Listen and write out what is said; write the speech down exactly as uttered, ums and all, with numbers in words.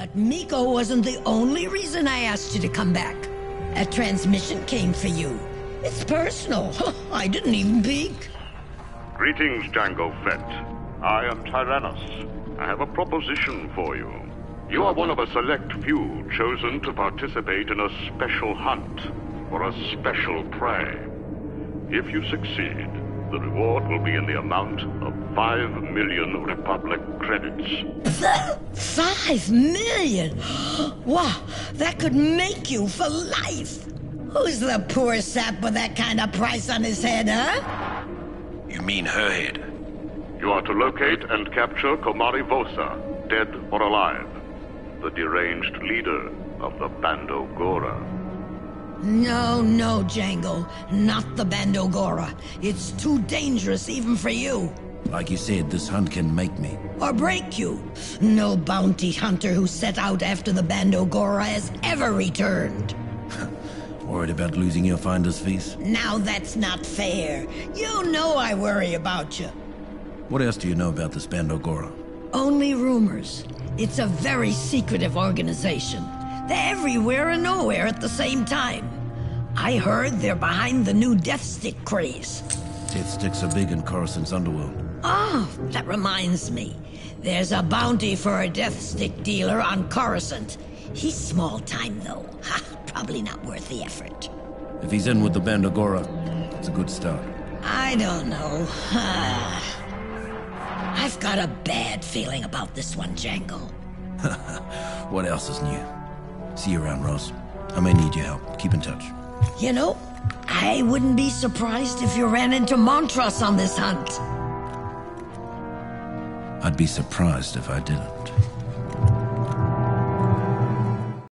But Miko wasn't the only reason I asked you to come back. A transmission came for you. It's personal. I didn't even peek. Greetings, Jango Fett. I am Tyrannus. I have a proposition for you. You are one of a select few chosen to participate in a special hunt for a special prey. If you succeed, the reward will be in the amount of five million Republic credits. Five million? Wow, that could make you for life. Who's the poor sap with that kind of price on his head, huh? You mean her head? You are to locate and capture Komari Vosa, dead or alive, the deranged leader of the Bando Gora. No, no, Jango. Not the Bando Gora. It's too dangerous even for you. Like you said, this hunt can make me. Or break you. No bounty hunter who set out after the Bando Gora has ever returned. Worried about losing your finder's fees? Now that's not fair. You know I worry about you. What else do you know about this Bando Gora? Only rumors. It's a very secretive organization. They're everywhere and nowhere at the same time. I heard they're behind the new death stick craze. Death sticks are big in Coruscant's underworld. Oh, that reminds me. There's a bounty for a death stick dealer on Coruscant. He's small time, though. Ha, probably not worth the effort. If he's in with the Bando Gora, it's a good start. I don't know. Uh, I've got a bad feeling about this one, Jango. What else is new? See you around, Rose. I may need your help. Keep in touch. You know, I wouldn't be surprised if you ran into Montrose on this hunt. I'd be surprised if I didn't.